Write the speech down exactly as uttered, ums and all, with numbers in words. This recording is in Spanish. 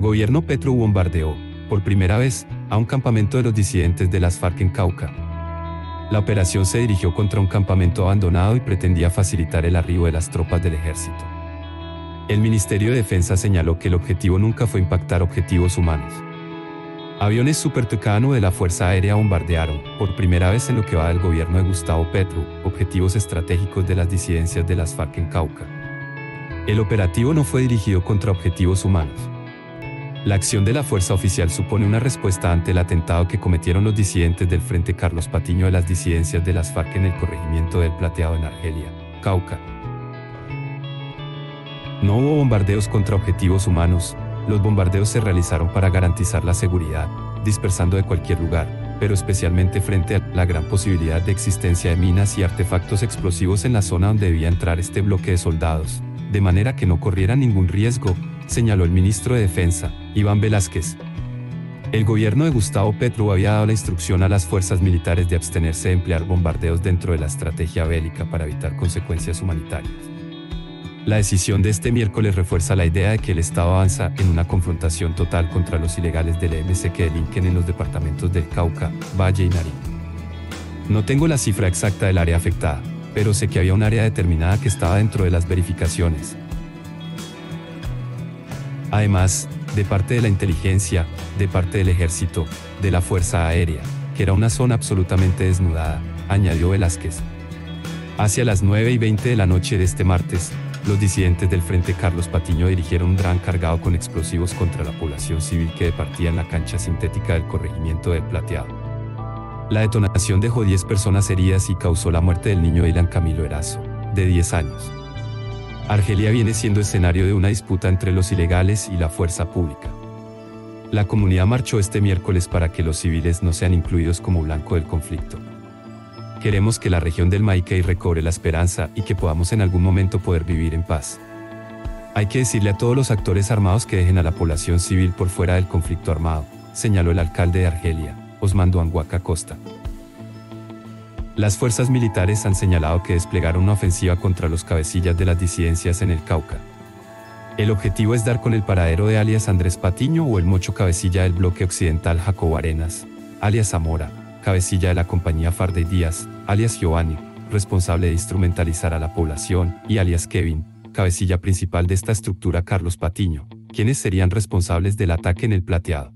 gobierno Petro bombardeó, por primera vez, a un campamento de los disidentes de las FARC en Cauca. La operación se dirigió contra un campamento abandonado y pretendía facilitar el arribo de las tropas del Ejército. El Ministerio de Defensa señaló que el objetivo nunca fue impactar objetivos humanos. Aviones Super Tucano de la Fuerza Aérea bombardearon, por primera vez en lo que va del gobierno de Gustavo Petro, objetivos estratégicos de las disidencias de las FARC en Cauca. El operativo no fue dirigido contra objetivos humanos. La acción de la fuerza oficial supone una respuesta ante el atentado que cometieron los disidentes del Frente Carlos Patiño de las disidencias de las FARC en el corregimiento del Plateado en Argelia, Cauca. No hubo bombardeos contra objetivos humanos. Los bombardeos se realizaron para garantizar la seguridad, dispersando de cualquier lugar, pero especialmente frente a la gran posibilidad de existencia de minas y artefactos explosivos en la zona donde debía entrar este bloque de soldados, de manera que no corriera ningún riesgo, señaló el ministro de Defensa, Iván Velázquez. El gobierno de Gustavo Petro había dado la instrucción a las fuerzas militares de abstenerse de emplear bombardeos dentro de la estrategia bélica para evitar consecuencias humanitarias. La decisión de este miércoles refuerza la idea de que el Estado avanza en una confrontación total contra los ilegales del E M C que delinquen en los departamentos del Cauca, Valle y Nariño. No tengo la cifra exacta del área afectada, pero sé que había un área determinada que estaba dentro de las verificaciones. Además, de parte de la inteligencia, de parte del Ejército, de la Fuerza Aérea, que era una zona absolutamente desnudada, añadió Velázquez. Hacia las nueve y veinte de la noche de este martes, los disidentes del Frente Carlos Patiño dirigieron un dron cargado con explosivos contra la población civil que departía en la cancha sintética del corregimiento del Plateado. La detonación dejó diez personas heridas y causó la muerte del niño Dylan Camilo Erazo, de diez años. Argelia viene siendo escenario de una disputa entre los ilegales y la fuerza pública. La comunidad marchó este miércoles para que los civiles no sean incluidos como blanco del conflicto. Queremos que la región del Maiquey recobre la esperanza y que podamos en algún momento poder vivir en paz. Hay que decirle a todos los actores armados que dejen a la población civil por fuera del conflicto armado, señaló el alcalde de Argelia, Osmando Anguaca Costa. Las fuerzas militares han señalado que desplegaron una ofensiva contra los cabecillas de las disidencias en el Cauca. El objetivo es dar con el paradero de alias Andrés Patiño o el mocho cabecilla del bloque occidental Jacob Arenas, alias Zamora, cabecilla de la compañía Farde Díaz, alias Giovanni, responsable de instrumentalizar a la población, y alias Kevin, cabecilla principal de esta estructura Carlos Patiño, quienes serían responsables del ataque en el Plateado.